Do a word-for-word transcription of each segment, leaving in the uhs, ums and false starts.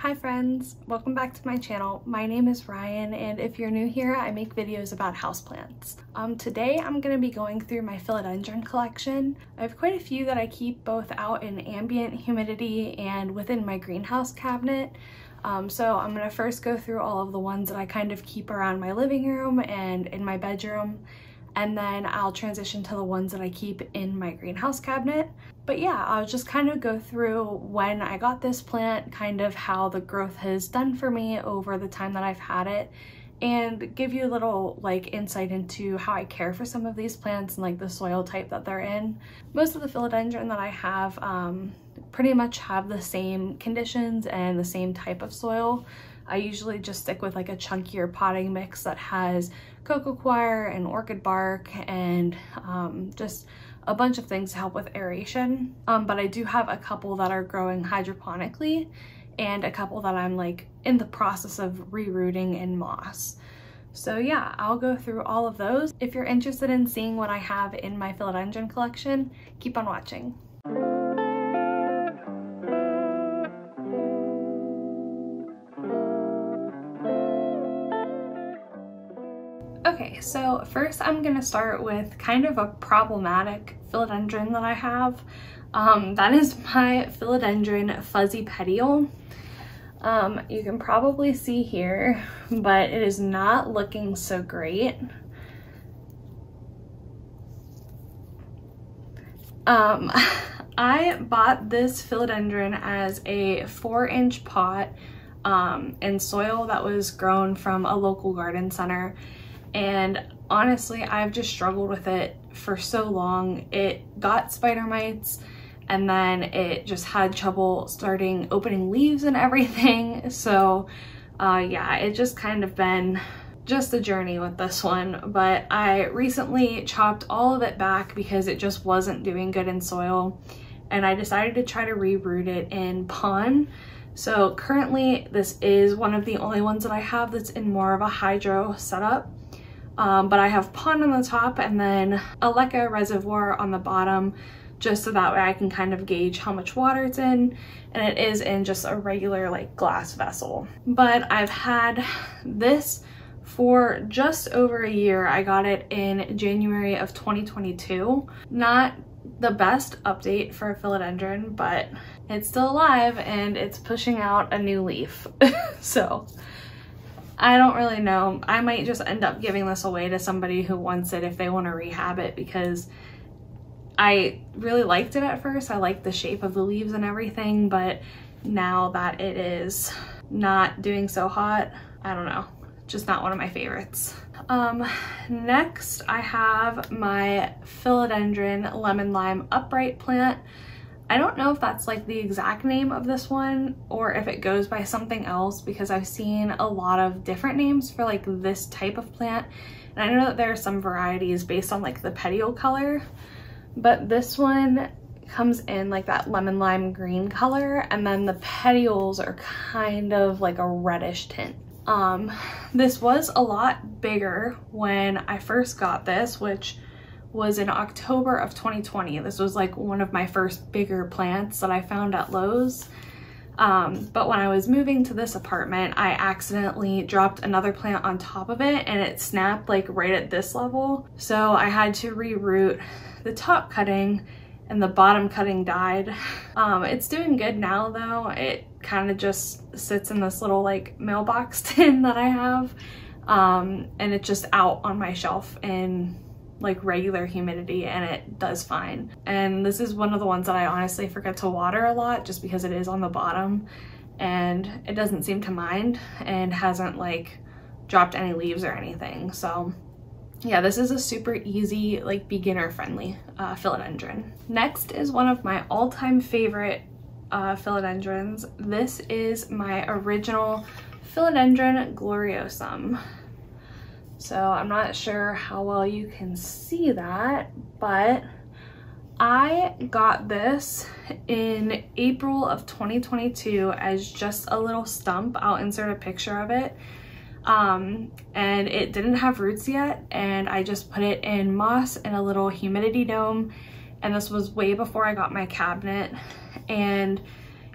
Hi friends, welcome back to my channel. My name is Ryan, and if you're new here, I make videos about houseplants. Um, today I'm going to be going through my philodendron collection. I have quite a few that I keep both out in ambient humidity and within my greenhouse cabinet. Um, so I'm going to first go through all of the ones that I kind of keep around my living room and in my bedroom, and then I'll transition to the ones that I keep in my greenhouse cabinet. But yeah, I'll just kind of go through when I got this plant, kind of how the growth has done for me over the time that I've had it, and give you a little like insight into how I care for some of these plants and like the soil type that they're in. Most of the philodendron that I have um, pretty much have the same conditions and the same type of soil. I usually just stick with like a chunkier potting mix that has coco coir and orchid bark and um, just a bunch of things to help with aeration. Um, but I do have a couple that are growing hydroponically and a couple that I'm like in the process of re-rooting in moss. So yeah, I'll go through all of those. If you're interested in seeing what I have in my philodendron collection, keep on watching. Okay, so first I'm gonna start with kind of a problematic philodendron that I have. Um, that is my philodendron fuzzy petiole. Um, you can probably see here, but it is not looking so great. Um, I bought this philodendron as a four inch pot um, in soil that was grown from a local garden center. And honestly, I've just struggled with it for so long. It got spider mites, and then it just had trouble starting opening leaves and everything. So uh, yeah, it just kind of been just a journey with this one. But I recently chopped all of it back because it just wasn't doing good in soil. And I decided to try to reroot it in pond. So currently this is one of the only ones that I have that's in more of a hydro setup. Um, but I have pond on the top and then a leca reservoir on the bottom, just so that way I can kind of gauge how much water it's in, and it is in just a regular like glass vessel. But I've had this for just over a year. I got it in January of twenty twenty-two. Not the best update for a philodendron, but it's still alive and it's pushing out a new leaf. So I don't really know. I might just end up giving this away to somebody who wants it if they want to rehab it, because I really liked it at first. I liked the shape of the leaves and everything, but now that it is not doing so hot, I don't know, just not one of my favorites. Um, next I have my philodendron Lemon Lime Upright plant. I don't know if that's like the exact name of this one or if it goes by something else, because I've seen a lot of different names for like this type of plant, and I know that there are some varieties based on like the petiole color, but this one comes in like that lemon lime green color, and then the petioles are kind of like a reddish tint. Um, this was a lot bigger when I first got this, which was in October of twenty twenty. This was like one of my first bigger plants that I found at Lowe's. Um, but when I was moving to this apartment, I accidentally dropped another plant on top of it and it snapped like right at this level. So I had to reroot the top cutting and the bottom cutting died. Um, it's doing good now though. It kind of just sits in this little like mailbox tin that I have. Um, and it's just out on my shelf in like regular humidity, and it does fine. And this is one of the ones that I honestly forget to water a lot, just because it is on the bottom and it doesn't seem to mind and hasn't like dropped any leaves or anything. So yeah, this is a super easy like beginner friendly uh, philodendron. Next is one of my all-time favorite uh, philodendrons. This is my original Philodendron Gloriosum. So I'm not sure how well you can see that, but I got this in April of twenty twenty-two as just a little stump. I'll insert a picture of it. Um, and it didn't have roots yet, and I just put it in moss in a little humidity dome. And this was way before I got my cabinet. And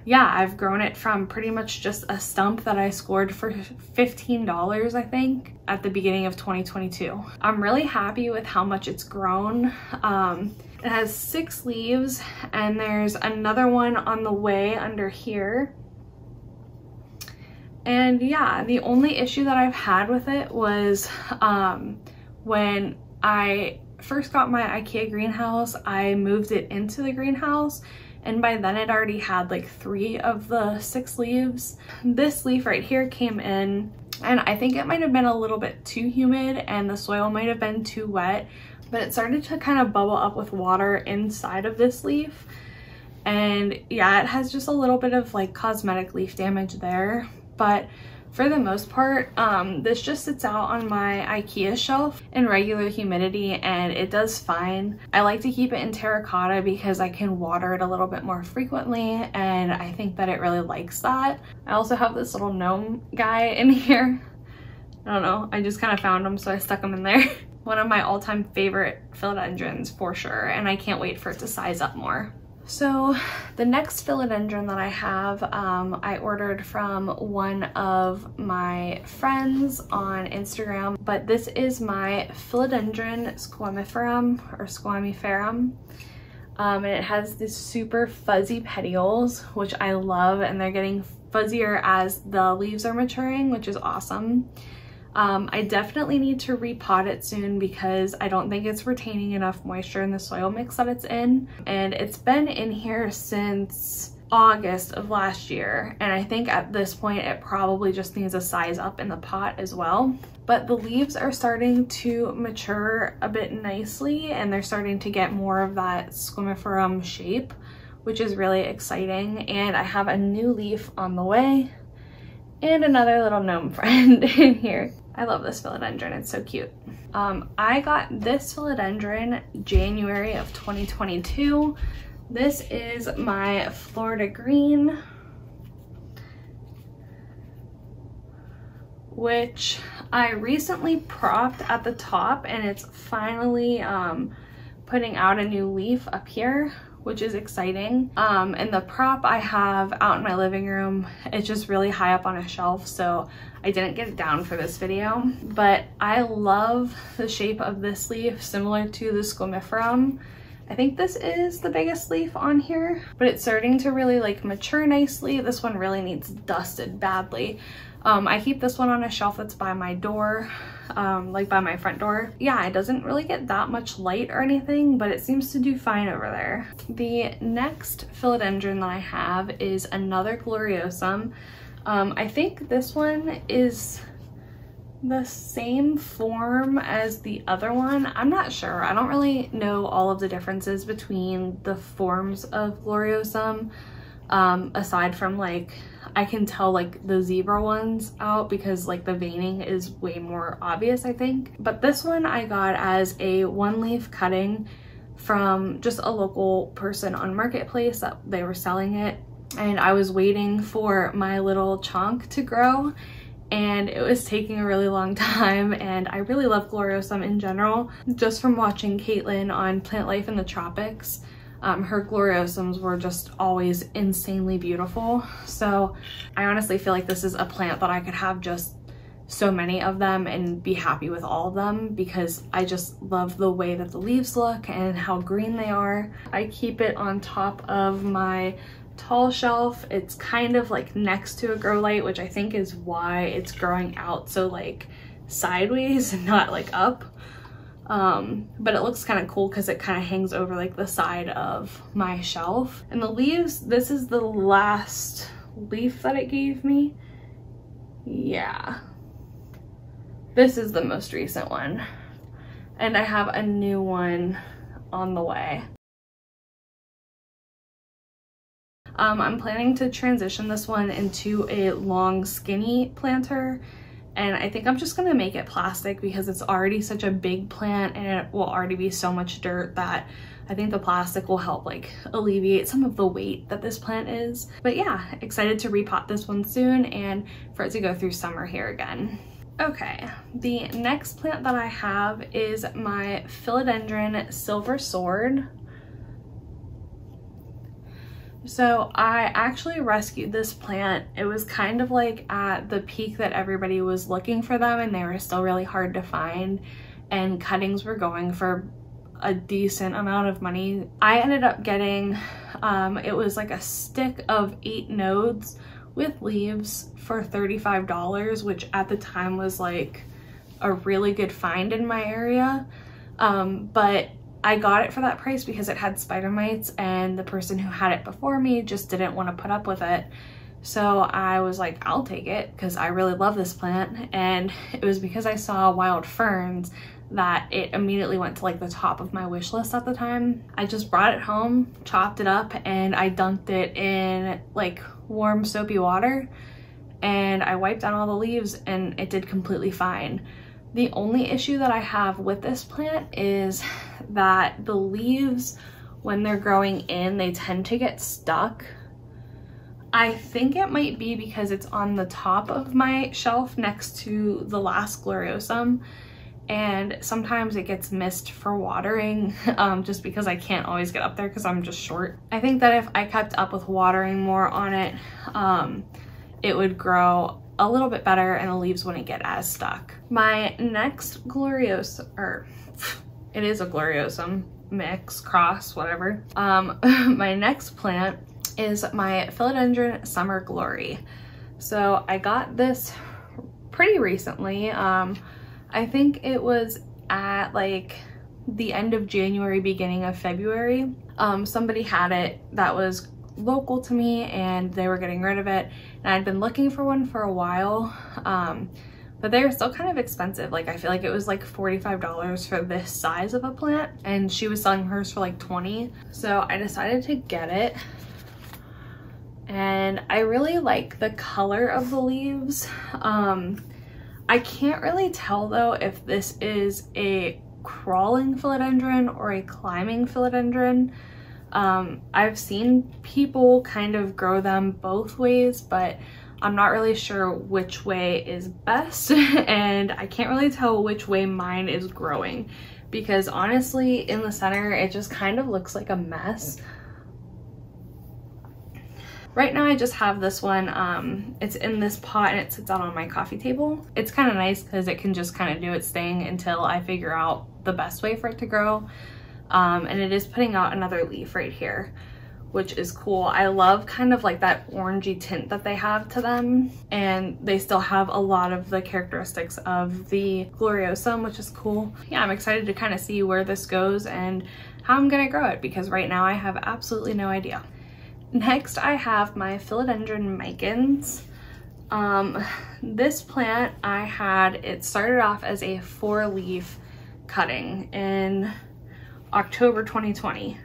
yeah, I've grown it from pretty much just a stump that I scored for fifteen dollars, I think, at the beginning of twenty twenty-two. I'm really happy with how much it's grown. Um, it has six leaves, and there's another one on the way under here. And yeah, the only issue that I've had with it was um, when I first got my IKEA greenhouse, I moved it into the greenhouse, and by then it already had like three of the six leaves. This leaf right here came in, and I think it might have been a little bit too humid and the soil might have been too wet, but it started to kind of bubble up with water inside of this leaf. And yeah, it has just a little bit of like cosmetic leaf damage there. But for the most part, um, this just sits out on my IKEA shelf in regular humidity, and it does fine. I like to keep it in terracotta because I can water it a little bit more frequently, and I think that it really likes that. I also have this little gnome guy in here. I don't know, I just kind of found him, so I stuck him in there. One of my all-time favorite philodendrons for sure, and I can't wait for it to size up more. So the next philodendron that I have, um, I ordered from one of my friends on Instagram, but this is my Philodendron squamiferum or squamiferum. Um, and it has these super fuzzy petioles, which I love, and they're getting fuzzier as the leaves are maturing, which is awesome. Um, I definitely need to repot it soon because I don't think it's retaining enough moisture in the soil mix that it's in. And it's been in here since August of last year. And I think at this point, it probably just needs a size up in the pot as well. But the leaves are starting to mature a bit nicely, and they're starting to get more of that squamiferum shape, which is really exciting. And I have a new leaf on the way and another little gnome friend in here. I love this philodendron, it's so cute. Um, I got this philodendron January of twenty twenty-two. This is my Florida Green, which I recently propped at the top, and it's finally um, putting out a new leaf up here, which is exciting. Um, and the prop I have out in my living room, it's just really high up on a shelf, so I didn't get it down for this video. But I love the shape of this leaf, similar to the squamiferum. I think this is the biggest leaf on here, but it's starting to really like mature nicely. This one really needs dusted badly. Um, I keep this one on a shelf that's by my door, um, like by my front door. Yeah, it doesn't really get that much light or anything, but it seems to do fine over there. The next philodendron that I have is another Gloriosum. Um, I think this one is the same form as the other one. I'm not sure. I don't really know all of the differences between the forms of Gloriosum, um, aside from like, I can tell like the zebra ones out because like the veining is way more obvious, I think. But this one I got as a one leaf cutting from just a local person on Marketplace that they were selling it. And I was waiting for my little chunk to grow, and it was taking a really long time, and I really love Gloriosum in general. Just from watching Caitlin on Plant Life in the Tropics, um, her Gloriosums were just always insanely beautiful. So I honestly feel like this is a plant that I could have just so many of them and be happy with all of them, because I just love the way that the leaves look and how green they are. I keep it on top of my tall shelf. It's kind of like next to a grow light, which I think is why it's growing out so like sideways and not like up. Um, but it looks kind of cool because it kind of hangs over like the side of my shelf. And the leaves, this is the last leaf that it gave me. Yeah. This is the most recent one. And I have a new one on the way. Um, I'm planning to transition this one into a long skinny planter, and I think I'm just going to make it plastic because it's already such a big plant and it will already be so much dirt that I think the plastic will help like alleviate some of the weight that this plant is. But yeah, excited to repot this one soon and for it to go through summer here again. Okay, the next plant that I have is my Philodendron Silver Sword. So I actually rescued this plant. It was kind of like at the peak that everybody was looking for them and they were still really hard to find, and cuttings were going for a decent amount of money. I ended up getting, um, it was like a stick of eight nodes with leaves for thirty-five dollars, which at the time was like a really good find in my area. Um, but I got it for that price because it had spider mites and the person who had it before me just didn't want to put up with it. So I was like, I'll take it because I really love this plant. And it was because I saw Wild Ferns that it immediately went to like the top of my wish list at the time. I just brought it home, chopped it up, and I dunked it in like warm soapy water, and I wiped down all the leaves and it did completely fine. The only issue that I have with this plant is that the leaves, when they're growing in, they tend to get stuck. I think it might be because it's on the top of my shelf next to the last Gloriosum, and sometimes it gets missed for watering um, just because I can't always get up there because I'm just short. I think that if I kept up with watering more on it, um, it would grow a little bit better and the leaves wouldn't get as stuck. My next Gloriosum, or it is a Gloriosum mix, cross, whatever. Um, my next plant is my Philodendron Summer Glory. So I got this pretty recently. Um, I think it was at like the end of January, beginning of February. Um, somebody had it that was local to me and they were getting rid of it, and I'd been looking for one for a while, um, but they were still kind of expensive. Like I feel like it was like forty-five dollars for this size of a plant, and she was selling hers for like twenty dollars. So I decided to get it, and I really like the color of the leaves. Um, I can't really tell though if this is a crawling philodendron or a climbing philodendron. Um, I've seen people kind of grow them both ways, but I'm not really sure which way is best, and I can't really tell which way mine is growing because honestly in the center it just kind of looks like a mess. Right now I just have this one. Um, it's in this pot and it sits out on my coffee table. It's kind of nice because it can just kind of do its thing until I figure out the best way for it to grow. Um, and it is putting out another leaf right here, which is cool. I love kind of like that orangey tint that they have to them, and they still have a lot of the characteristics of the Gloriosum, which is cool. Yeah, I'm excited to kind of see where this goes and how I'm gonna grow it because right now I have absolutely no idea. Next I have my Philodendron micans. Um, this plant I had, it started off as a four leaf cutting in October twenty twenty.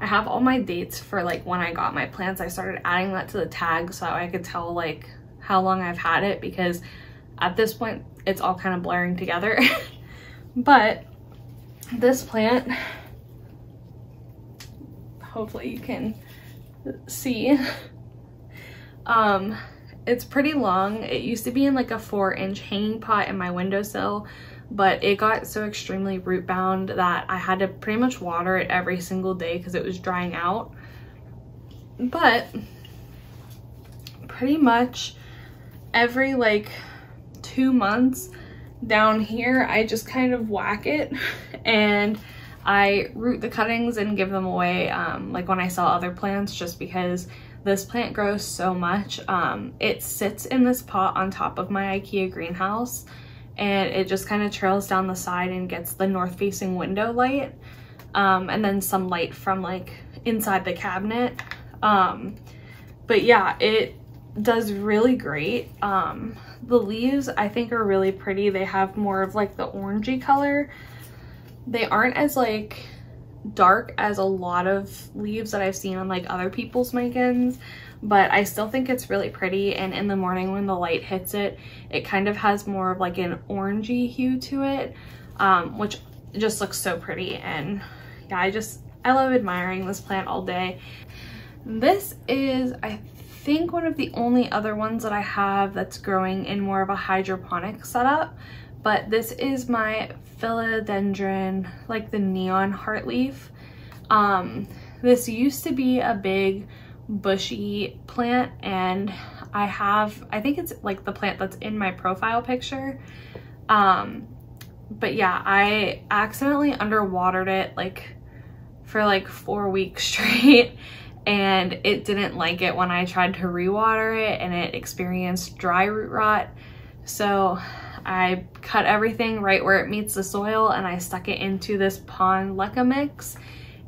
I have all my dates for like when I got my plants. I started adding that to the tag so I could tell like how long I've had it because at this point it's all kind of blurring together. But this plant, hopefully you can see, um, it's pretty long. It used to be in like a four inch hanging pot in my windowsill, but it got so extremely root bound that I had to pretty much water it every single day because it was drying out. But pretty much every like two months down here, I just kind of whack it and I root the cuttings and give them away, um, like when I sell other plants, just because this plant grows so much. Um, it sits in this pot on top of my IKEA greenhouse, and it just kind of trails down the side and gets the north facing window light, um, and then some light from like inside the cabinet. Um, but yeah, it does really great. Um, the leaves I think are really pretty. They have more of like the orangey color. They aren't as like dark as a lot of leaves that I've seen on like other people's micans, but I still think it's really pretty, and in the morning when the light hits it, it kind of has more of like an orangey hue to it, um, which just looks so pretty. And yeah, I just, I love admiring this plant all day. This is, I think, one of the only other ones that I have that's growing in more of a hydroponic setup, but this is my Philodendron, like the neon heart leaf. Um, this used to be a big bushy plant, and I have, I think it's like the plant that's in my profile picture. Um, but yeah, I accidentally underwatered it like for like four weeks straight, and it didn't like it when I tried to rewater it, and it experienced dry root rot. So I cut everything right where it meets the soil, and I stuck it into this pond leca mix,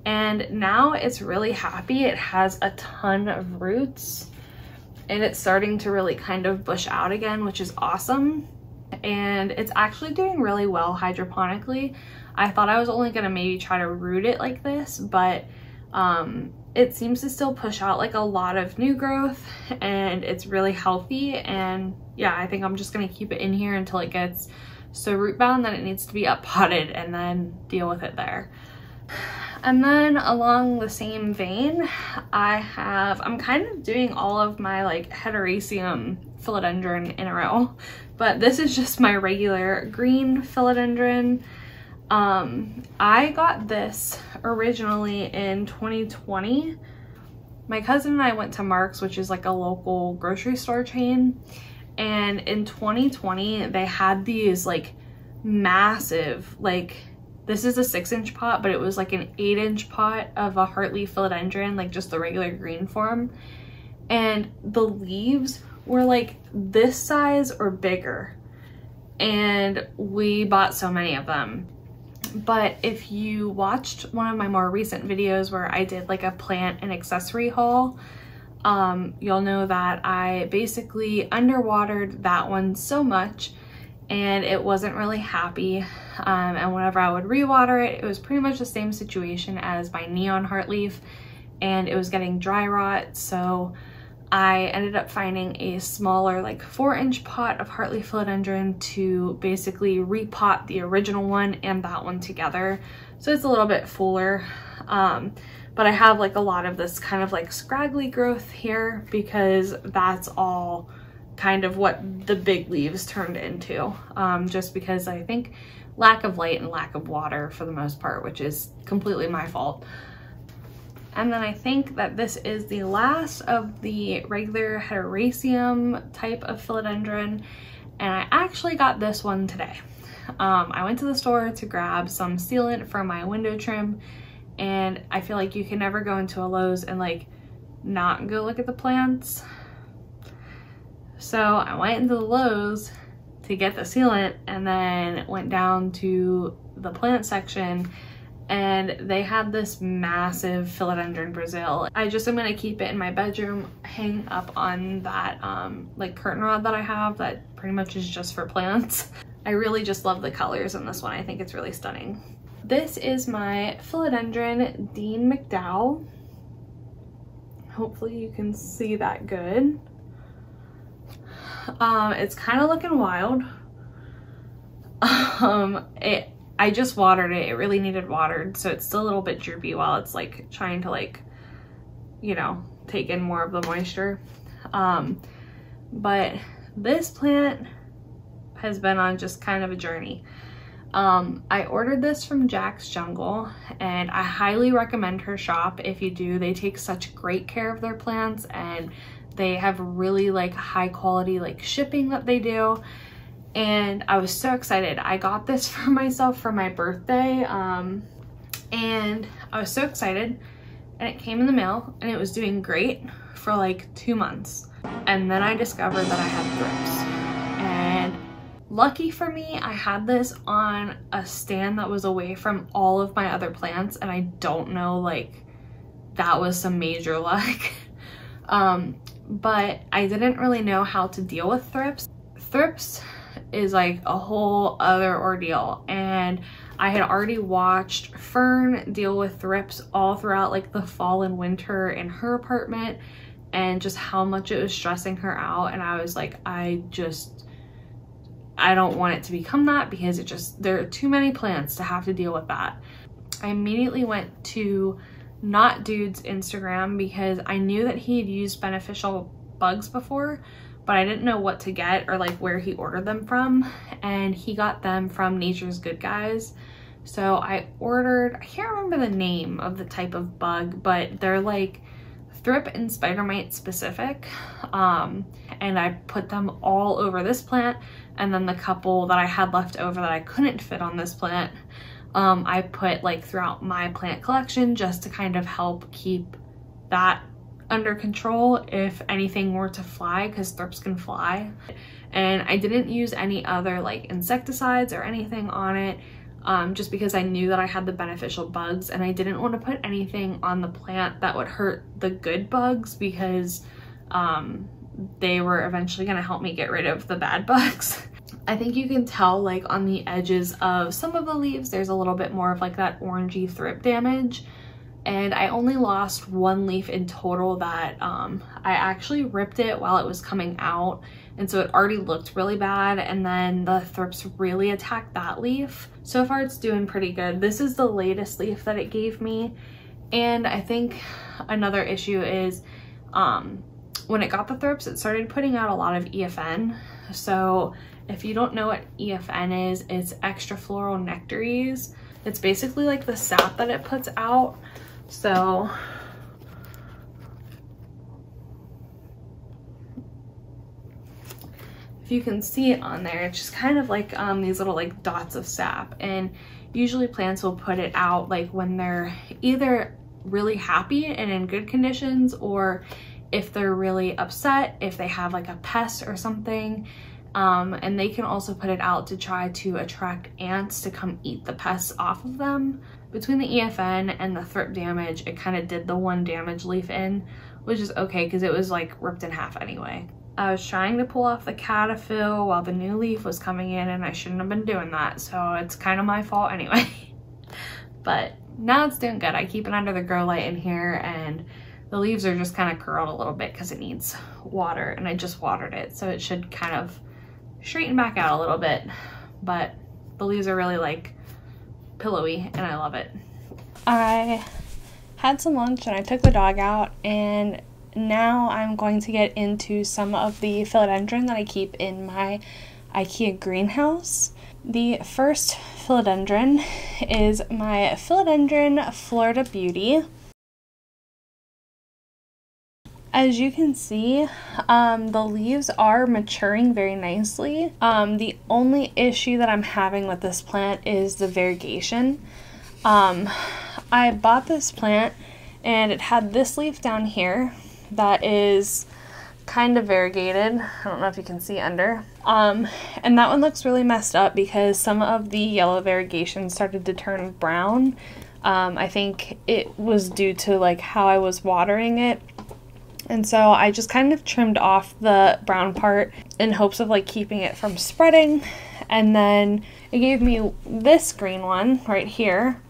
and now it's really happy. It has a ton of roots, and it's starting to really kind of bush out again, which is awesome. And it's actually doing really well hydroponically. I thought I was only gonna maybe try to root it like this, but um, it seems to still push out like a lot of new growth, and it's really healthy. And yeah, I think I'm just gonna keep it in here until it gets so root bound that it needs to be up potted, and then deal with it there. And then along the same vein, I have, I'm kind of doing all of my like Heteraceum philodendron in a row, but this is just my regular green philodendron. Um, I got this originally in twenty twenty. My cousin and I went to Mark's, which is like a local grocery store chain, and in twenty twenty they had these like massive, like, this is a six inch pot, but it was like an eight inch pot of a heart leaf philodendron, like just the regular green form. And the leaves were like this size or bigger. And we bought so many of them. But if you watched one of my more recent videos where I did like a plant and accessory haul, um, you'll know that I basically underwatered that one so much, and it wasn't really happy, um, and whenever I would rewater it, it was pretty much the same situation as my neon heart leaf, and it was getting dry rot. So I ended up finding a smaller like four inch pot of heart leaf philodendron to basically repot the original one and that one together, so it's a little bit fuller. Um, but I have like a lot of this kind of like scraggly growth here, because that's all kind of what the big leaves turned into, um, just because I think lack of light and lack of water for the most part, which is completely my fault. And then I think that this is the last of the regular Heteraceum type of philodendron, and I actually got this one today. Um, I went to the store to grab some sealant for my window trim, and I feel like you can never go into a Lowe's and like not go look at the plants. So I went into the Lowe's to get the sealant, and then went down to the plant section, and they had this massive philodendron Brazil. I just am gonna keep it in my bedroom, hang up on that um, like curtain rod that I have that pretty much is just for plants. I really just love the colors in this one. I think it's really stunning. This is my philodendron Dean McDowell. Hopefully you can see that good. Um, it's kind of looking wild. Um, it, I just watered it. It really needed watered, so it's still a little bit droopy while it's like trying to like, you know, take in more of the moisture. Um, but this plant has been on just kind of a journey. Um, I ordered this from Jax's Jungle, and I highly recommend her shop if you do. They take such great care of their plants, and they have really like high quality like shipping that they do. And I was so excited. I got this for myself for my birthday, um, and I was so excited, and it came in the mail, and it was doing great for like two months, and then I discovered that I had thrips. And lucky for me, I had this on a stand that was away from all of my other plants, and I don't know, like, that was some major luck. um, But I didn't really know how to deal with thrips. Thrips is like a whole other ordeal, and I had already watched Fern deal with thrips all throughout like the fall and winter in her apartment, and just how much it was stressing her out. And I was like, I just, I don't want it to become that, because it just, there are too many plants to have to deal with that. I immediately went to Not Dude's Instagram, because I knew that he had used beneficial bugs before, but I didn't know what to get or like where he ordered them from, and he got them from Nature's Good Guys. So I ordered, I can't remember the name of the type of bug, but they're like thrip and spider mite specific, um, and I put them all over this plant, and then the couple that I had left over that I couldn't fit on this plant, um, I put like throughout my plant collection just to kind of help keep that under control if anything were to fly, because thrips can fly. And I didn't use any other like insecticides or anything on it, um, just because I knew that I had the beneficial bugs and I didn't want to put anything on the plant that would hurt the good bugs, because um, they were eventually going to help me get rid of the bad bugs. I think you can tell like on the edges of some of the leaves there's a little bit more of like that orangey thrip damage. And I only lost one leaf in total that um, I actually ripped it while it was coming out, and so it already looked really bad, and then the thrips really attacked that leaf. So far it's doing pretty good. This is the latest leaf that it gave me, and I think another issue is um, when it got the thrips it started putting out a lot of E F N. So if you don't know what E F N is, it's extra floral nectaries. It's basically like the sap that it puts out. So if you can see it on there, it's just kind of like um, these little like dots of sap, and usually plants will put it out like when they're either really happy and in good conditions, or if they're really upset, if they have like a pest or something, um, and they can also put it out to try to attract ants to come eat the pests off of them. Between the E F N and the thrip damage, it kind of did the one damage leaf in, which is okay because it was like ripped in half anyway. I was trying to pull off the cataphyll while the new leaf was coming in, and I shouldn't have been doing that, so it's kind of my fault anyway. But now it's doing good. I keep it under the grow light in here, and the leaves are just kind of curled a little bit because it needs water, and I just watered it, so it should kind of straighten back out a little bit. But the leaves are really like pillowy, and I love it. I had some lunch and I took the dog out, and now I'm going to get into some of the philodendron that I keep in my IKEA greenhouse. The first philodendron is my Philodendron Florida Beauty. As you can see, um, the leaves are maturing very nicely. Um, the only issue that I'm having with this plant is the variegation. Um, I bought this plant and it had this leaf down here that is kind of variegated. I don't know if you can see under. Um, and that one looks really messed up because some of the yellow variegation started to turn brown. Um, I think it was due to like how I was watering it. And so I just kind of trimmed off the brown part in hopes of like keeping it from spreading. And then it gave me this green one right here.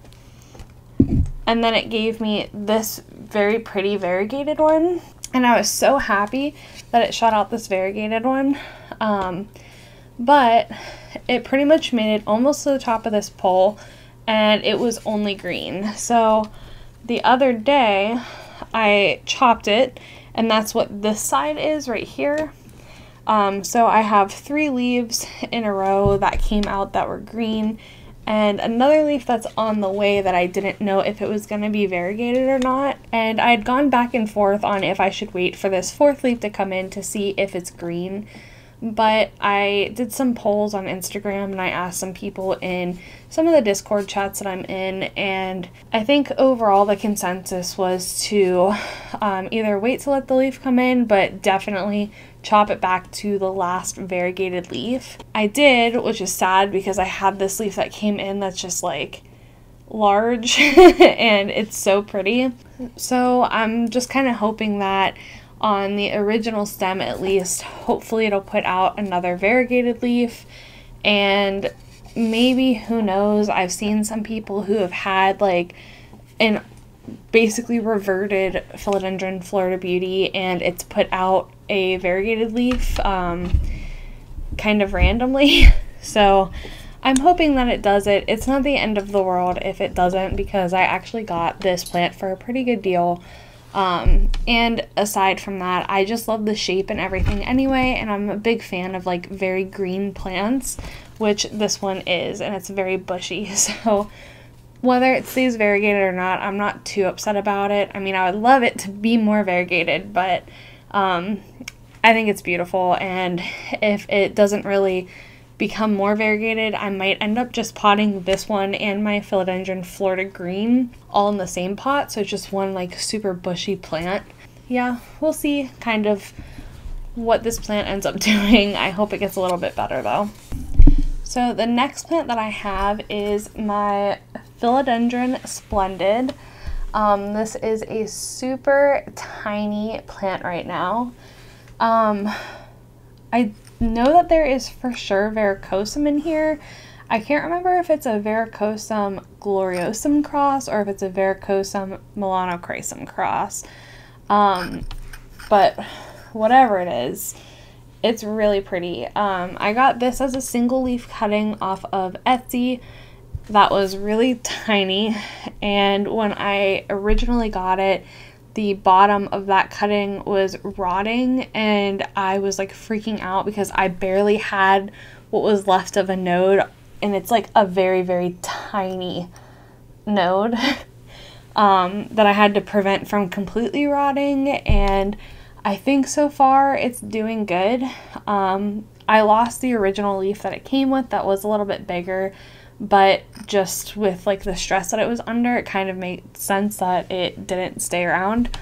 And then it gave me this very pretty variegated one. And I was so happy that it shot out this variegated one. Um, but it pretty much made it almost to the top of this pole, and it was only green. So the other day I chopped it, and that's what this side is right here. Um, so I have three leaves in a row that came out that were green, and another leaf that's on the way that I didn't know if it was going to be variegated or not. And I had gone back and forth on if I should wait for this fourth leaf to come in to see if it's green. But I did some polls on Instagram, and I asked some people in some of the Discord chats that I'm in, and I think overall the consensus was to um, either wait to let the leaf come in, but definitely chop it back to the last variegated leaf. I did, which is sad because I had this leaf that came in that's just like large and it's so pretty. So I'm just kind of hoping that on the original stem, at least, hopefully it'll put out another variegated leaf. And maybe, who knows, I've seen some people who have had like an basically reverted Philodendron Florida Beauty, and it's put out a variegated leaf um, kind of randomly. So I'm hoping that it does it. It's not the end of the world if it doesn't, because I actually got this plant for a pretty good deal. Um, and aside from that, I just love the shape and everything anyway, and I'm a big fan of like very green plants, which this one is, and it's very bushy. So whether it stays variegated or not, I'm not too upset about it. I mean, I would love it to be more variegated, but um, I think it's beautiful, and if it doesn't really become more variegated, I might end up just potting this one and my Philodendron Florida Green all in the same pot, so it's just one like super bushy plant. Yeah, we'll see kind of what this plant ends up doing. I hope it gets a little bit better though. So the next plant that I have is my Philodendron Splendid. Um, this is a super tiny plant right now. Um, I know that there is for sure verrucosum in here. I can't remember if it's a verrucosum gloriosum cross or if it's a verrucosum melanochrysum cross. Um, but whatever it is, it's really pretty. Um, I got this as a single leaf cutting off of Etsy that was really tiny, and when I originally got it, the bottom of that cutting was rotting, and I was like freaking out because I barely had what was left of a node, and it's like a very, very tiny node um, that I had to prevent from completely rotting, and I think so far it's doing good. Um, I lost the original leaf that it came with that was a little bit bigger, but just with like the stress that it was under, it kind of made sense that it didn't stay around.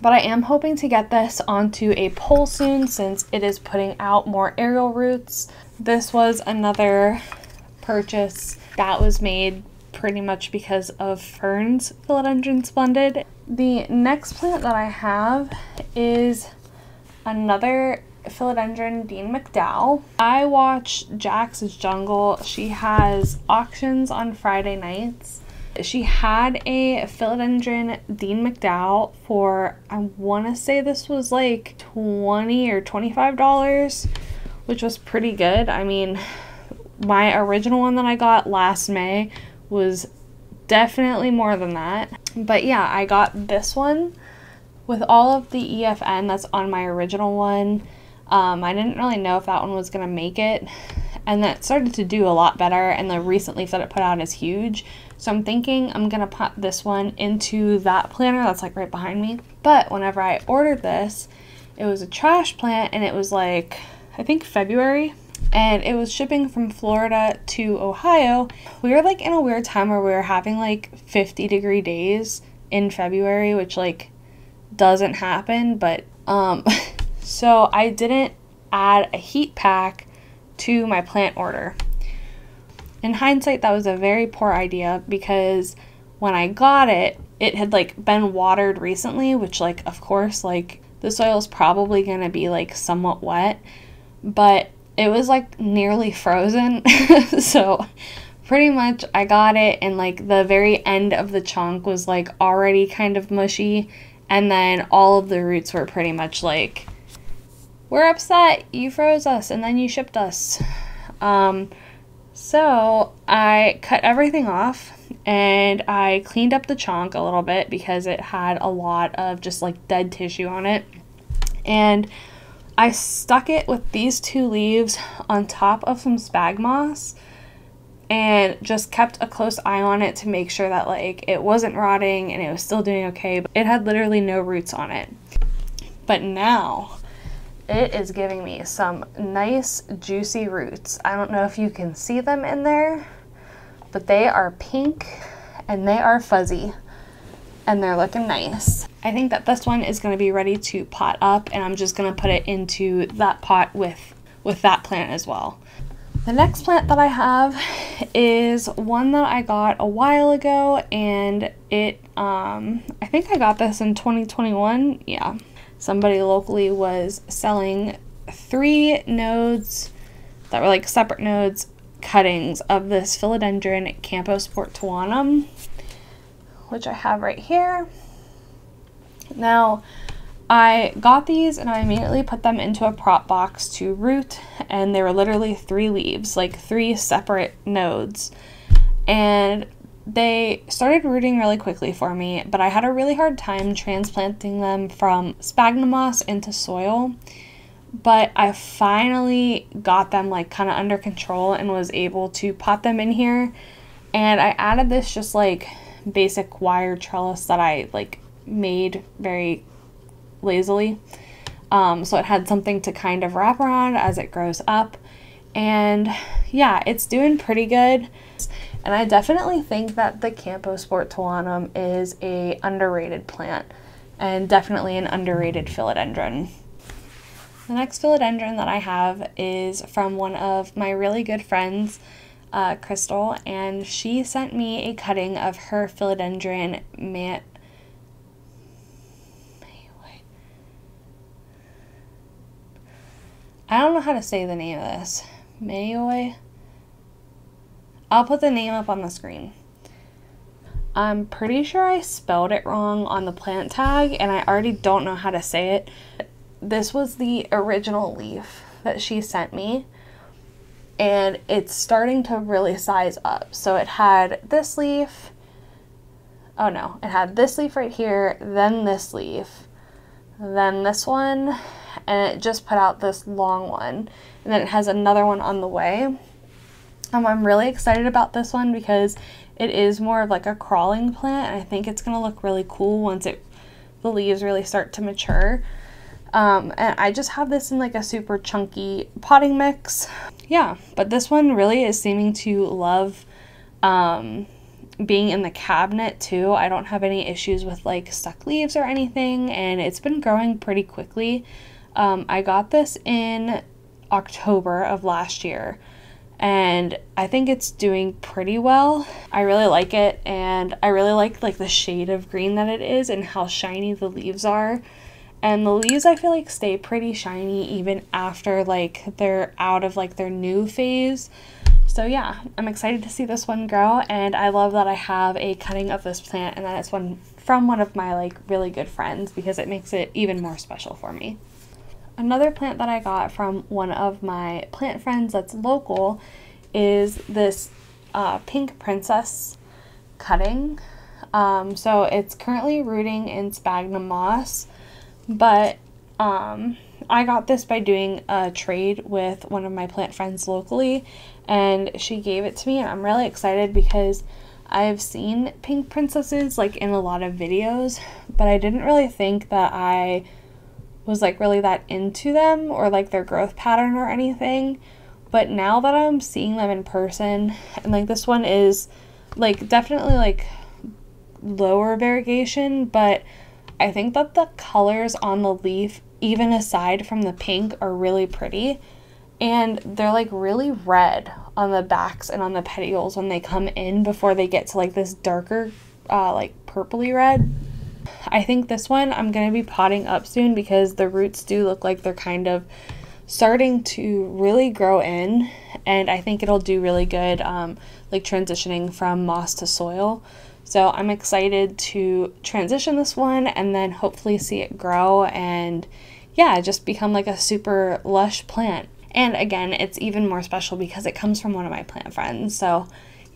But I am hoping to get this onto a pole soon since it is putting out more aerial roots. This was another purchase that was made pretty much because of Fern's Philodendron Splendid. The next plant that I have is another Philodendron Dean McDowell. I watch Jax's Jungle. She has auctions on Friday nights. She had a Philodendron Dean McDowell for, I want to say this was like twenty or twenty-five dollars, which was pretty good. I mean, my original one that I got last May was definitely more than that. But yeah, I got this one with all of the E F N that's on my original one. Um, I didn't really know if that one was going to make it, and that started to do a lot better, and the recent leaf that it put out is huge. So I'm thinking I'm going to pop this one into that planter that's like right behind me. But whenever I ordered this, it was a trash plant, and it was like, I think February, and it was shipping from Florida to Ohio. We were like in a weird time where we were having like fifty degree days in February, which like doesn't happen, but um... So I didn't add a heat pack to my plant order. In hindsight, that was a very poor idea because when I got it, it had like been watered recently, which like, of course, like the soil is probably going to be like somewhat wet, but it was like nearly frozen. So pretty much I got it, and like the very end of the chunk was like already kind of mushy. And then all of the roots were pretty much like, we're upset, you froze us, and then you shipped us. Um, so I cut everything off, and I cleaned up the chonk a little bit because it had a lot of just like dead tissue on it. And I stuck it with these two leaves on top of some spag moss and just kept a close eye on it to make sure that like it wasn't rotting and it was still doing okay. But it had literally no roots on it. But now it is giving me some nice juicy roots. I don't know if you can see them in there, but they are pink and they are fuzzy and they're looking nice. I think that this one is going to be ready to pot up, and I'm just going to put it into that pot with with that plant as well. The next plant that I have is one that I got a while ago, and it um, I think I got this in twenty twenty-one. Yeah. Somebody locally was selling three nodes that were like separate nodes, cuttings of this Philodendron campos-portoanum, which I have right here. Now, I got these and I immediately put them into a prop box to root, and they were literally three leaves, like three separate nodes. And they started rooting really quickly for me, but I had a really hard time transplanting them from sphagnum moss into soil. But I finally got them like kind of under control and was able to pot them in here, And I added this just like basic wire trellis that I like made very lazily. Um, so it had something to kind of wrap around as it grows up. And yeah, it's doing pretty good. And I definitely think that the campos-portoanum is a underrated plant and definitely an underrated philodendron. The next philodendron that I have is from one of my really good friends, uh, Crystal, and she sent me a cutting of her philodendron Mayoi. I don't know how to say the name of this. Mayoi? I'll put the name up on the screen. I'm pretty sure I spelled it wrong on the plant tag, and I already don't know how to say it. This was the original leaf that she sent me, and it's starting to really size up. So it had this leaf. Oh no, it had this leaf right here, then this leaf, then this one, and it just put out this long one. And then it has another one on the way. Um, I'm really excited about this one because it is more of like a crawling plant, and I think it's going to look really cool once it the leaves really start to mature. Um, and I just have this in like a super chunky potting mix. Yeah, but this one really is seeming to love um, being in the cabinet too. I don't have any issues with like stuck leaves or anything, and it's been growing pretty quickly. Um, I got this in October of last year, and I think it's doing pretty well. I really like it, and I really like like the shade of green that it is and how shiny the leaves are. And the leaves, I feel like, stay pretty shiny even after like they're out of like their new phase. So yeah, I'm excited to see this one grow, and I love that I have a cutting of this plant and that it's one from one of my like really good friends, because it makes it even more special for me. Another plant that I got from one of my plant friends that's local is this uh, pink princess cutting. Um, so it's currently rooting in sphagnum moss, but um, I got this by doing a trade with one of my plant friends locally, and she gave it to me, and I'm really excited because I've seen pink princesses like in a lot of videos, but I didn't really think that I was like really that into them or like their growth pattern or anything. But now that I'm seeing them in person, and like this one is like definitely like lower variegation, but I think that the colors on the leaf, even aside from the pink, are really pretty, and they're like really red on the backs and on the petioles when they come in before they get to like this darker uh, like purpley red. I think this one I'm going to be potting up soon because the roots do look like they're kind of starting to really grow in, and I think it'll do really good um, like transitioning from moss to soil. So I'm excited to transition this one and then hopefully see it grow and yeah, just become like a super lush plant. And again, it's even more special because it comes from one of my plant friends. So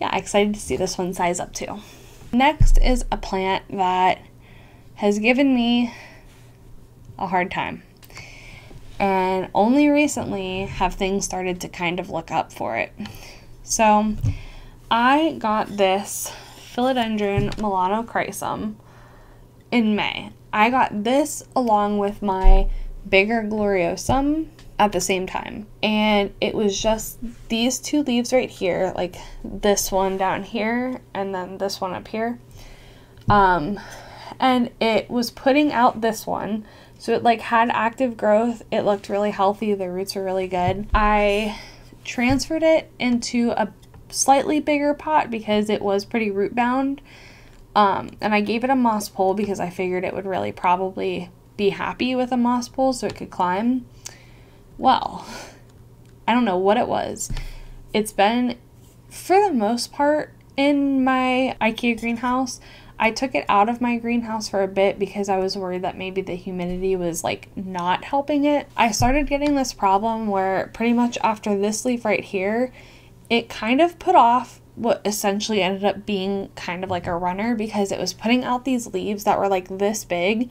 yeah, excited to see this one size up too. Next is a plant that has given me a hard time, and only recently have things started to kind of look up for it. So I got this philodendron melanochrysum in May. I got this along with my bigger gloriosum at the same time, and it was just these two leaves right here, like this one down here and then this one up here. Um, and it was putting out this one, so it like had active growth. It looked really healthy, the roots were really good. I transferred it into a slightly bigger pot because it was pretty root bound, um, and I gave it a moss pole because I figured it would really probably be happy with a moss pole so it could climb. Well, I don't know what it was. It's been, for the most part, in my IKEA greenhouse. I took it out of my greenhouse for a bit because I was worried that maybe the humidity was like not helping it. I started getting this problem where pretty much after this leaf right here, it kind of put off what essentially ended up being kind of like a runner, because it was putting out these leaves that were like this big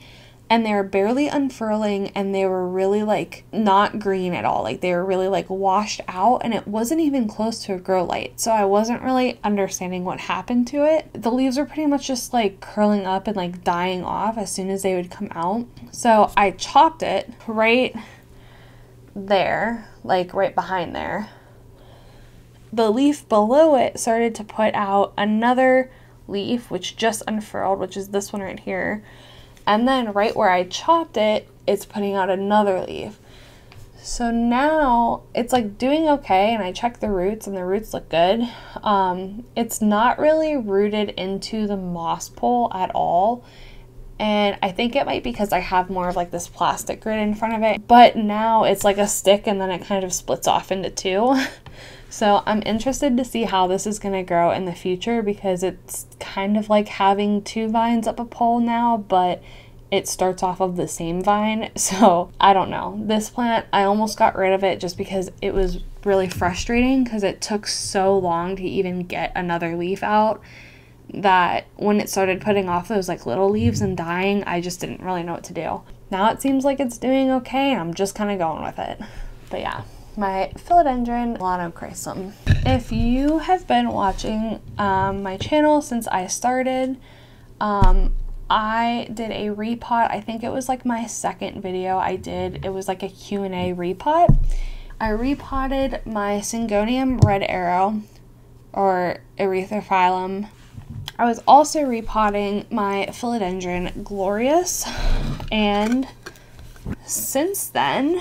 and they were barely unfurling, and they were really like not green at all. Like they were really like washed out, and it wasn't even close to a grow light. So I wasn't really understanding what happened to it. The leaves were pretty much just like curling up and like dying off as soon as they would come out. So I chopped it right there, like right behind there. The leaf below it started to put out another leaf, which just unfurled, which is this one right here. And then right where I chopped it, it's putting out another leaf. So now it's like doing okay, and I checked the roots and the roots look good. Um, it's not really rooted into the moss pole at all. And I think it might be because I have more of like this plastic grid in front of it, but now it's like a stick and then it kind of splits off into two. So I'm interested to see how this is going to grow in the future, because it's kind of like having two vines up a pole now, but it starts off of the same vine. So I don't know. This plant, I almost got rid of it just because it was really frustrating, because it took so long to even get another leaf out that when it started putting off those like little leaves and dying, I just didn't really know what to do. Now it seems like it's doing okay, and I'm just kind of going with it. But yeah. My Philodendron melanochrysum. If you have been watching um, my channel since I started, um, I did a repot. I think it was like my second video I did. It was like a Q and A repot. I repotted my Syngonium red arrow, or erythrophyllum. I was also repotting my Philodendron glorious, and since then,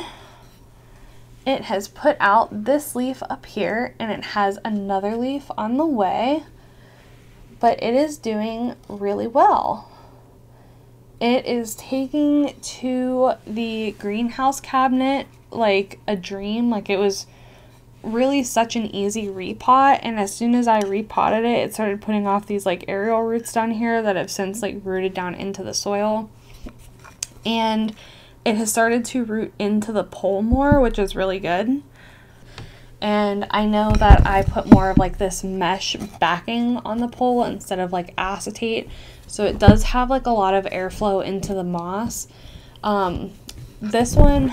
it has put out this leaf up here, and it has another leaf on the way, but it is doing really well. It is taking to the greenhouse cabinet like a dream. Like it was really such an easy repot, and as soon as I repotted it, it started putting off these like aerial roots down here that have since like rooted down into the soil. And it has started to root into the pole more, which is really good. And I know that I put more of like this mesh backing on the pole instead of like acetate, so it does have like a lot of airflow into the moss. Um, this one,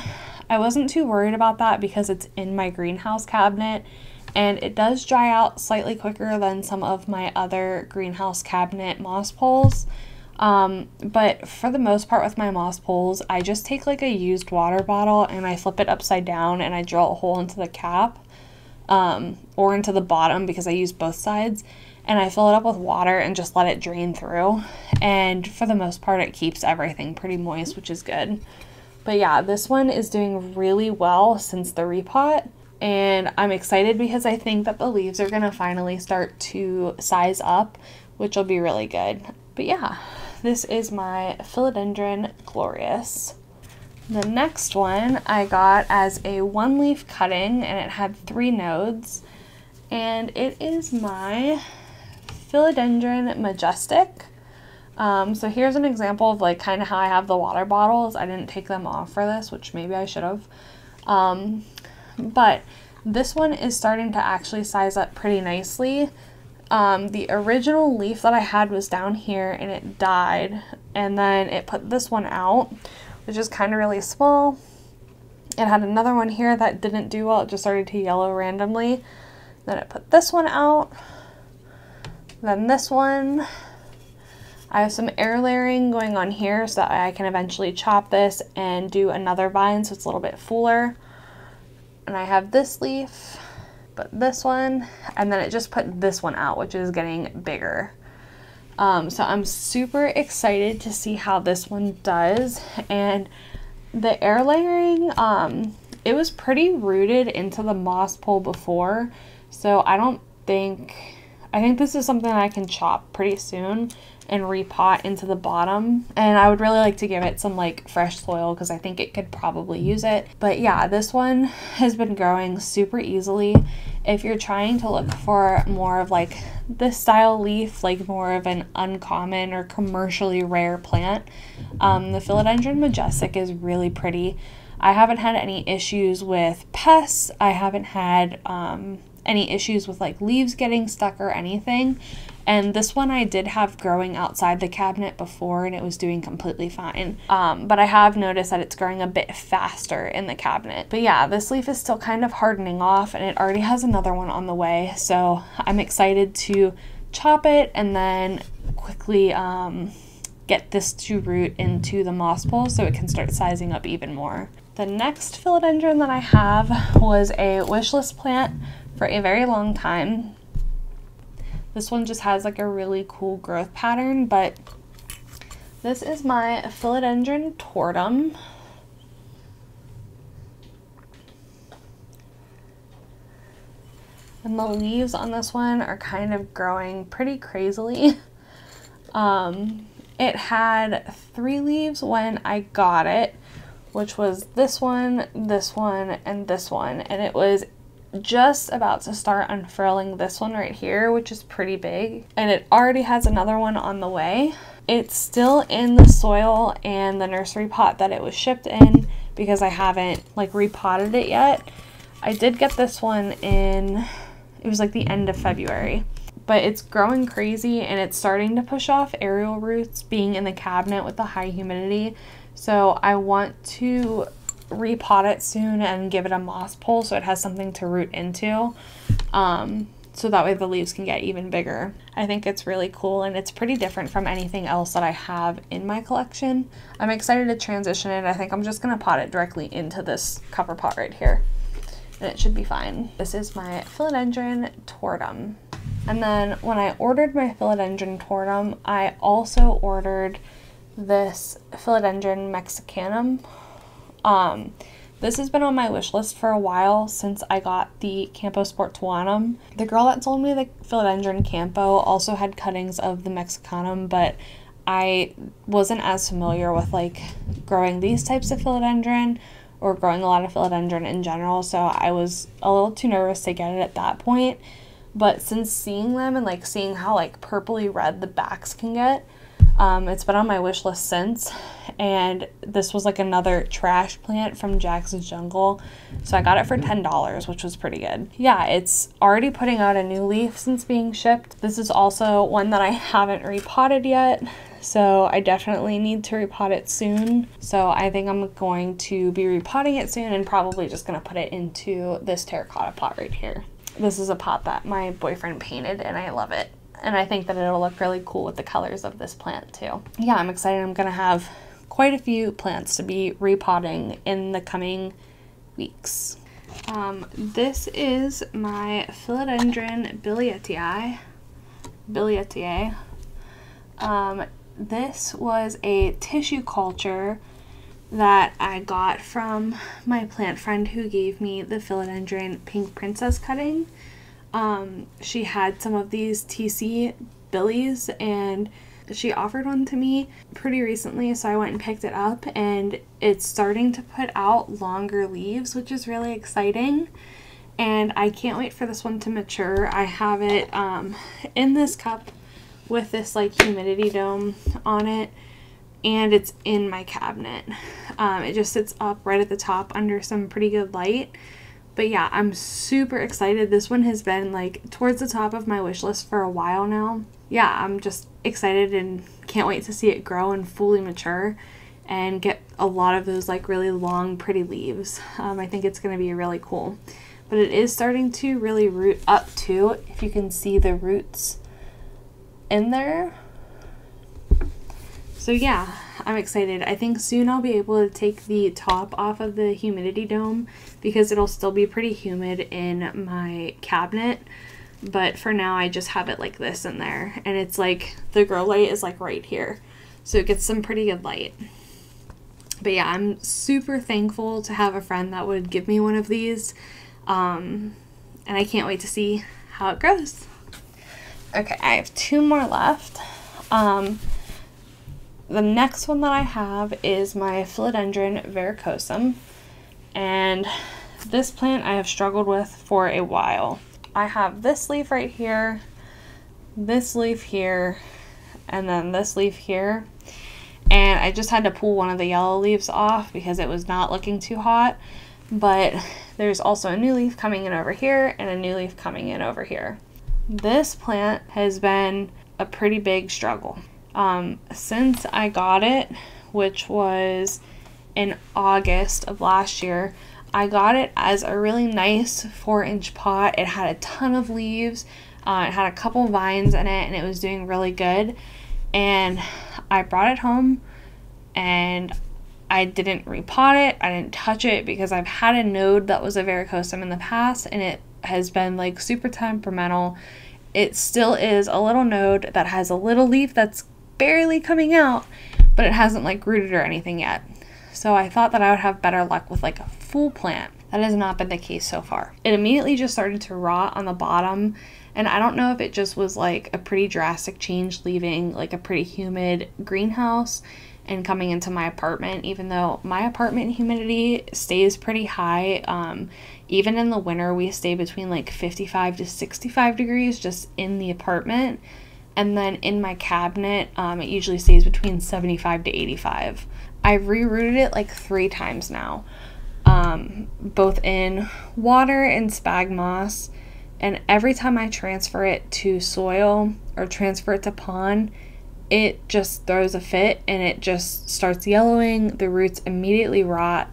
I wasn't too worried about that because it's in my greenhouse cabinet, and it does dry out slightly quicker than some of my other greenhouse cabinet moss poles. Um, but for the most part with my moss poles, I just take like a used water bottle and I flip it upside down and I drill a hole into the cap, um, or into the bottom, because I use both sides, and I fill it up with water and just let it drain through. And for the most part, it keeps everything pretty moist, which is good. But yeah, this one is doing really well since the repot, and I'm excited because I think that the leaves are going to finally start to size up, which will be really good. But yeah, this is my Philodendron Glorious. The next one I got as a one leaf cutting, and it had three nodes, and it is my Philodendron Majestic. Um, so here's an example of like kind of how I have the water bottles. I didn't take them off for this, which maybe I should have. Um, but this one is starting to actually size up pretty nicely. Um, the original leaf that I had was down here, and it died, and then it put this one out, which is kind of really small. It had another one here that didn't do well. It just started to yellow randomly. Then it put this one out, then this one. I have some air layering going on here so that I can eventually chop this and do another vine so it's a little bit fuller. And I have this leaf, but this one, and then it just put this one out, which is getting bigger. Um, so I'm super excited to see how this one does. And the air layering, um, it was pretty rooted into the moss pole before, so I don't think, I think this is something I can chop pretty soon and repot into the bottom. And I would really like to give it some like fresh soil because I think it could probably use it. But yeah, this one has been growing super easily. If you're trying to look for more of like this style leaf, like more of an uncommon or commercially rare plant, um, the Philodendron Majestic is really pretty. I haven't had any issues with pests. I haven't had um, any issues with like leaves getting stuck or anything. And this one I did have growing outside the cabinet before, and it was doing completely fine. Um, but I have noticed that it's growing a bit faster in the cabinet. But yeah, this leaf is still kind of hardening off, and it already has another one on the way. So I'm excited to chop it and then quickly um, get this to root into the moss bowl so it can start sizing up even more. The next philodendron that I have was a wish list plant for a very long time. This one just has like a really cool growth pattern, but this is my philodendron tortum. And the leaves on this one are kind of growing pretty crazily. Um, it had three leaves when I got it, which was this one, this one, and this one. And it was just about to start unfurling this one right here, which is pretty big. And it already has another one on the way. It's still in the soil and the nursery pot that it was shipped in because I haven't like repotted it yet. I did get this one in, it was like the end of February. But it's growing crazy and it's starting to push off aerial roots being in the cabinet with the high humidity. So I want to repot it soon and give it a moss pole so it has something to root into. Um, so that way the leaves can get even bigger. I think it's really cool and it's pretty different from anything else that I have in my collection. I'm excited to transition it. I think I'm just gonna pot it directly into this copper pot right here and it should be fine. This is my philodendron tortum. And then when I ordered my philodendron tortum, I also ordered this philodendron mexicanum. Um, this has been on my wish list for a while since I got the campos-portoanum. The girl that sold me the philodendron campo also had cuttings of the mexicanum, but I wasn't as familiar with like growing these types of philodendron or growing a lot of philodendron in general, so I was a little too nervous to get it at that point. But since seeing them and like seeing how like purpley red the backs can get, Um, it's been on my wish list since, and this was like another trash plant from Jax's Jungle, so I got it for ten dollars, which was pretty good. Yeah, it's already putting out a new leaf since being shipped. This is also one that I haven't repotted yet, so I definitely need to repot it soon. So I think I'm going to be repotting it soon and probably just going to put it into this terracotta pot right here. This is a pot that my boyfriend painted, and I love it. And I think that it'll look really cool with the colors of this plant too. Yeah, I'm excited. I'm gonna have quite a few plants to be repotting in the coming weeks. Um, this is my philodendron bilietiae. Bilietiae. Um, this was a tissue culture that I got from my plant friend who gave me the philodendron pink princess cutting. Um, she had some of these T C billies and she offered one to me pretty recently, so I went and picked it up, and it's starting to put out longer leaves, which is really exciting, and I can't wait for this one to mature. I have it um, in this cup with this like humidity dome on it, and it's in my cabinet. Um, it just sits up right at the top under some pretty good light. But yeah, I'm super excited. This one has been like towards the top of my wish list for a while now. Yeah, I'm just excited and can't wait to see it grow and fully mature and get a lot of those like really long, pretty leaves. Um, I think it's gonna be really cool. But it is starting to really root up too, if you can see the roots in there. So yeah, I'm excited. I think soon I'll be able to take the top off of the humidity dome because it'll still be pretty humid in my cabinet. But for now, I just have it like this in there. And it's like, the grow light is like right here. So it gets some pretty good light. But yeah, I'm super thankful to have a friend that would give me one of these. Um, and I can't wait to see how it grows. Okay, I have two more left. Um... The next one that I have is my philodendron verrucosum, and this plant I have struggled with for a while. I have this leaf right here, this leaf here, and then this leaf here, and I just had to pull one of the yellow leaves off because it was not looking too hot, but there's also a new leaf coming in over here and a new leaf coming in over here. This plant has been a pretty big struggle. Um, since I got it, which was in August of last year, I got it as a really nice four inch pot. It had a ton of leaves, uh, it had a couple vines in it, and it was doing really good. And I brought it home and I didn't repot it, I didn't touch it, because I've had a node that was a varicosum in the past and it has been like super temperamental. It still is a little node that has a little leaf that's barely coming out, but it hasn't like rooted or anything yet. So I thought that I would have better luck with like a full plant. That has not been the case so far. It immediately just started to rot on the bottom, and I don't know if it just was like a pretty drastic change leaving like a pretty humid greenhouse and coming into my apartment, even though my apartment humidity stays pretty high. Um, even in the winter, we stay between like fifty-five to sixty-five degrees just in the apartment. And then in my cabinet, um, it usually stays between seventy-five to eighty-five. I've re-rooted it like three times now, um, both in water and spag moss. And every time I transfer it to soil or transfer it to pond, it just throws a fit and it just starts yellowing. The roots immediately rot.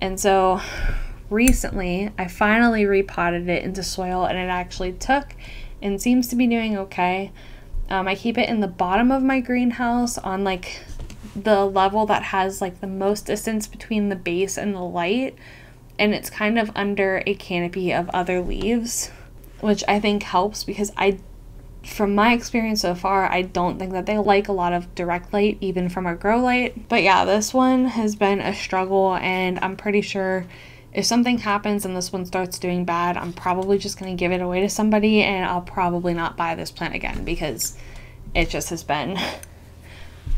And so recently I finally repotted it into soil, and it actually took and seems to be doing okay. Um, I keep it in the bottom of my greenhouse on like the level that has like the most distance between the base and the light, and it's kind of under a canopy of other leaves, which I think helps, because I from my experience so far, I don't think that they like a lot of direct light, even from a grow light. But yeah, this one has been a struggle, and I'm pretty sure if something happens and this one starts doing bad, I'm probably just going to give it away to somebody, and I'll probably not buy this plant again, because it just has been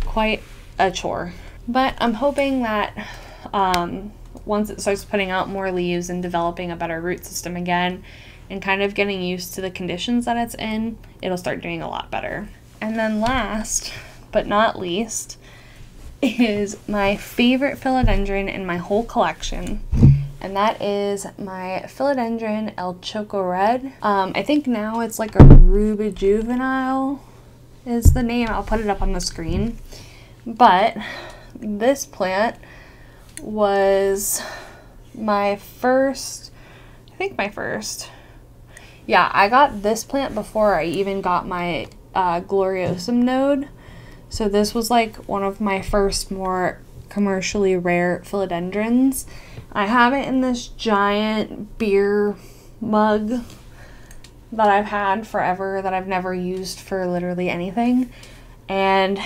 quite a chore. But I'm hoping that um, once it starts putting out more leaves and developing a better root system again, and kind of getting used to the conditions that it's in, it'll start doing a lot better. And then last but not least is my favorite philodendron in my whole collection, and that is my philodendron El Choco Red. Um, I think now it's like a Ruby Juvenile is the name. I'll put it up on the screen. But this plant was my first, I think my first Yeah, I got this plant before I even got my uh, Gloriosum node. So this was like one of my first more commercially rare philodendrons. I have it in this giant beer mug that I've had forever that I've never used for literally anything. And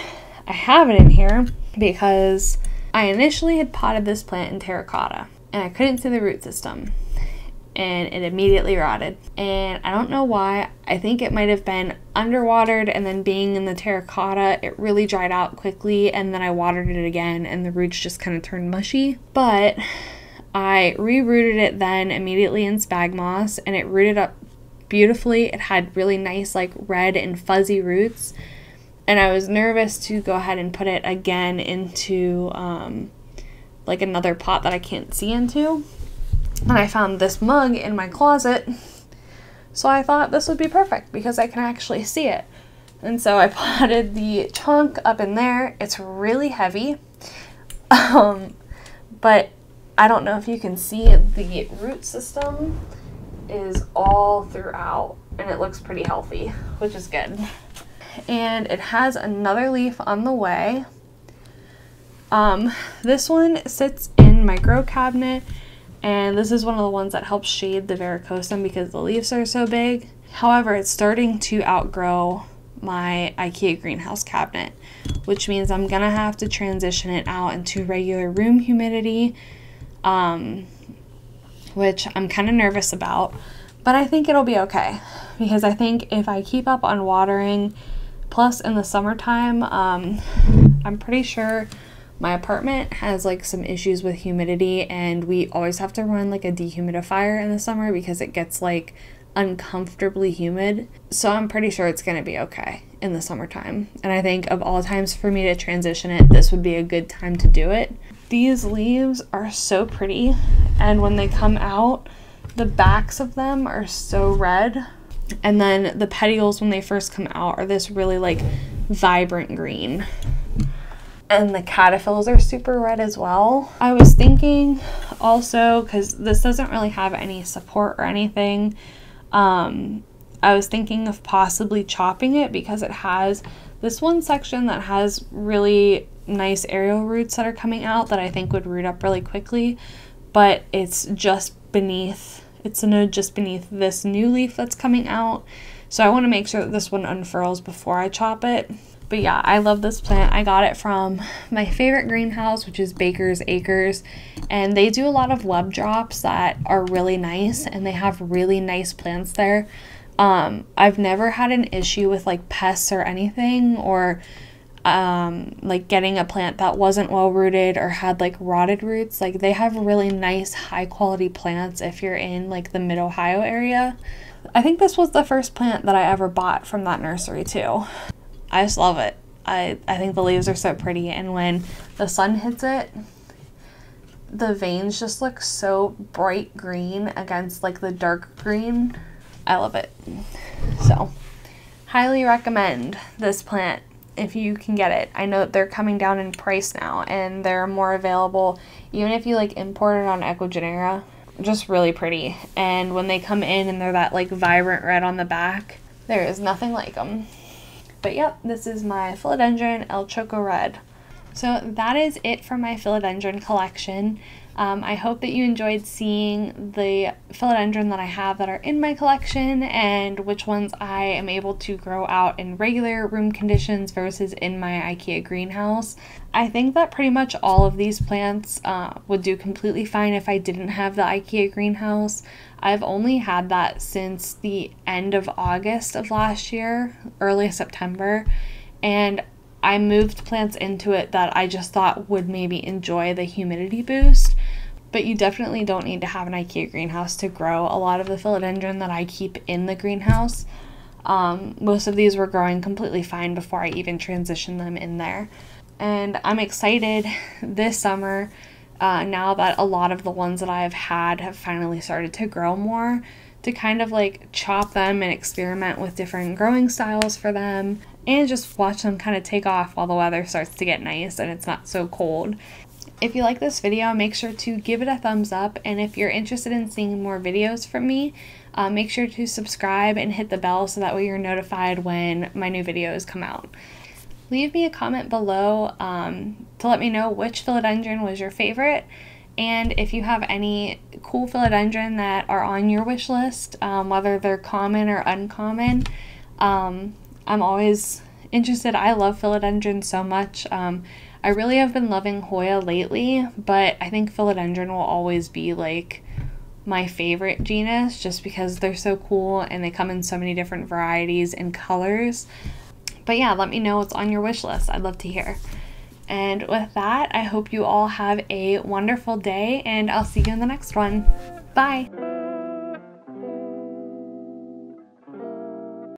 I have it in here because I initially had potted this plant in terracotta and I couldn't see the root system, and it immediately rotted. And I don't know why, I think it might have been underwatered, and then being in the terracotta, it really dried out quickly, and then I watered it again and the roots just kind of turned mushy. But I re-rooted it then immediately in spag moss, and it rooted up beautifully. It had really nice like red and fuzzy roots, and I was nervous to go ahead and put it again into um, like another pot that I can't see into. And I found this mug in my closet, so I thought this would be perfect because I can actually see it. And so I potted the trunk up in there. It's really heavy, um, but I don't know if you can see it. The root system is all throughout, and it looks pretty healthy, which is good. And it has another leaf on the way. Um, this one sits in my grow cabinet, and this is one of the ones that helps shade the varicosum because the leaves are so big. However, it's starting to outgrow my IKEA greenhouse cabinet, which means I'm gonna have to transition it out into regular room humidity, um, which I'm kind of nervous about, but I think it'll be okay because I think if I keep up on watering, plus in the summertime, um, I'm pretty sure my apartment has like some issues with humidity, and we always have to run like a dehumidifier in the summer because it gets like uncomfortably humid. So I'm pretty sure it's going to be okay in the summertime. And I think of all times for me to transition it, this would be a good time to do it. These leaves are so pretty, and when they come out, the backs of them are so red. And then the petioles, when they first come out, are this really like vibrant green. And the caterpillars are super red as well. I was thinking also, because this doesn't really have any support or anything, um, I was thinking of possibly chopping it, because it has this one section that has really nice aerial roots that are coming out that I think would root up really quickly, but it's just beneath, it's a node just beneath this new leaf that's coming out. So I want to make sure that this one unfurls before I chop it. But yeah, I love this plant. I got it from my favorite greenhouse, which is Baker's Acres, and they do a lot of web drops that are really nice, and they have really nice plants there. Um, I've never had an issue with like pests or anything, or um, like getting a plant that wasn't well rooted or had like rotted roots. Like, they have really nice high quality plants if you're in like the mid Ohio area. I think this was the first plant that I ever bought from that nursery too. I just love it. I, I think the leaves are so pretty, and when the sun hits it, the veins just look so bright green against like the dark green. I love it. So, highly recommend this plant if you can get it. I know that they're coming down in price now, and they're more available even if you like import it on Equigenera. Just really pretty, and when they come in and they're that like vibrant red on the back, there is nothing like them. But yep, this is my Philodendron El Choco Red. So that is it for my philodendron collection. Um, I hope that you enjoyed seeing the philodendron that I have that are in my collection, and which ones I am able to grow out in regular room conditions versus in my IKEA greenhouse. I think that pretty much all of these plants uh, would do completely fine if I didn't have the IKEA greenhouse. I've only had that since the end of August of last year, early September, and I moved plants into it that I just thought would maybe enjoy the humidity boost, but you definitely don't need to have an IKEA greenhouse to grow a lot of the philodendron that I keep in the greenhouse. Um, most of these were growing completely fine before I even transitioned them in there. And I'm excited this summer, uh, now that a lot of the ones that I've had have finally started to grow more, to kind of like chop them and experiment with different growing styles for them, and just watch them kind of take off while the weather starts to get nice and it's not so cold. If you like this video, make sure to give it a thumbs up, and if you're interested in seeing more videos from me, uh, make sure to subscribe and hit the bell so that way you're notified when my new videos come out. Leave me a comment below um, to let me know which philodendron was your favorite, and if you have any cool philodendron that are on your wish list, um, whether they're common or uncommon. Um, I'm always interested. I love philodendron so much. Um, I really have been loving Hoya lately, but I think philodendron will always be like my favorite genus, just because they're so cool and they come in so many different varieties and colors. But yeah, let me know what's on your wish list. I'd love to hear. And with that, I hope you all have a wonderful day, and I'll see you in the next one. Bye!